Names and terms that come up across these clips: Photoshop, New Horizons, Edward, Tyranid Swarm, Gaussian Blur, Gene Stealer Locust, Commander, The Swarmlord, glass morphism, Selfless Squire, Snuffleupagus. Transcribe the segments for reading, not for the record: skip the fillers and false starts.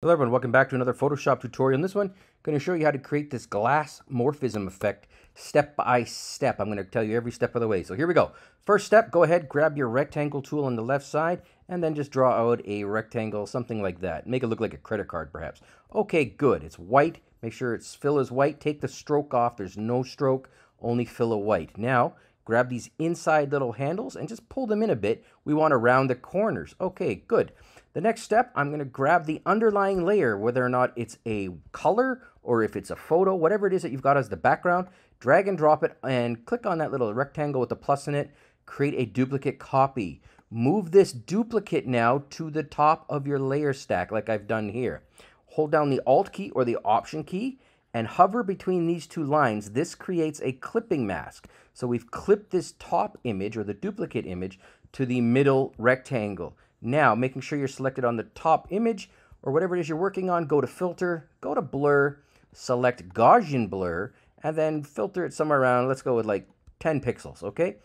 Hello everyone, welcome back to another Photoshop tutorial. In this one, I'm going to show you how to create this glass morphism effect step by step. I'm going to tell you every step of the way. So here we go. First step, go ahead, grab your rectangle tool on the left side, and then just draw out a rectangle, something like that. Make it look like a credit card, perhaps. Okay, good. It's white. Make sure its fill is white. Take the stroke off. There's no stroke, only fill of white. Now, grab these inside little handles and just pull them in a bit. We want to round the corners. Okay, good. The next step, I'm going to grab the underlying layer, whether or not it's a color or if it's a photo, whatever it is that you've got as the background, drag and drop it and click on that little rectangle with the plus in it, create a duplicate copy. Move this duplicate now to the top of your layer stack like I've done here. Hold down the Alt key or the Option key and hover between these two lines. This creates a clipping mask. So we've clipped this top image or the duplicate image to the middle rectangle. Now, making sure you're selected on the top image or whatever it is you're working on, go to Filter, go to Blur, select Gaussian Blur, and then filter it somewhere around, let's go with like 10 pixels, okay?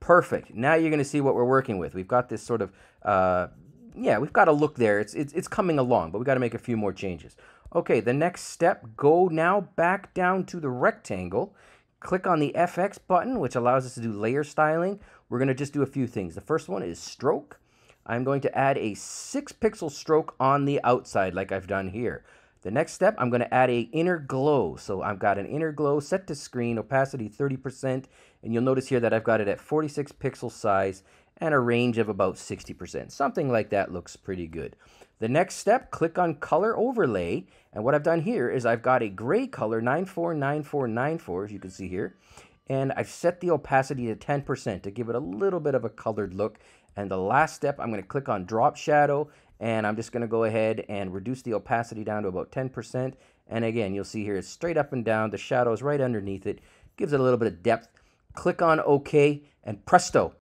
Perfect. Now you're going to see what we're working with. We've got this sort of, we've got a look there. It's coming along, but we've got to make a few more changes. Okay, the next step, go now back down to the rectangle, click on the FX button, which allows us to do layer styling. We're going to just do a few things. The first one is stroke. I'm going to add a 6-pixel stroke on the outside like I've done here. The next step, I'm going to add an inner glow. So I've got an inner glow set to screen, opacity 30%, and you'll notice here that I've got it at 46 pixel size and a range of about 60%. Something like that looks pretty good. The next step, click on color overlay, and what I've done here is I've got a gray color, 949494, as you can see here, and I've set the opacity to 10% to give it a little bit of a colored look. And the last step, I'm going to click on drop shadow, and I'm just going to go ahead and reduce the opacity down to about 10%. And again, you'll see here it's straight up and down. The shadow is right underneath it. Gives it a little bit of depth. Click on OK, and presto.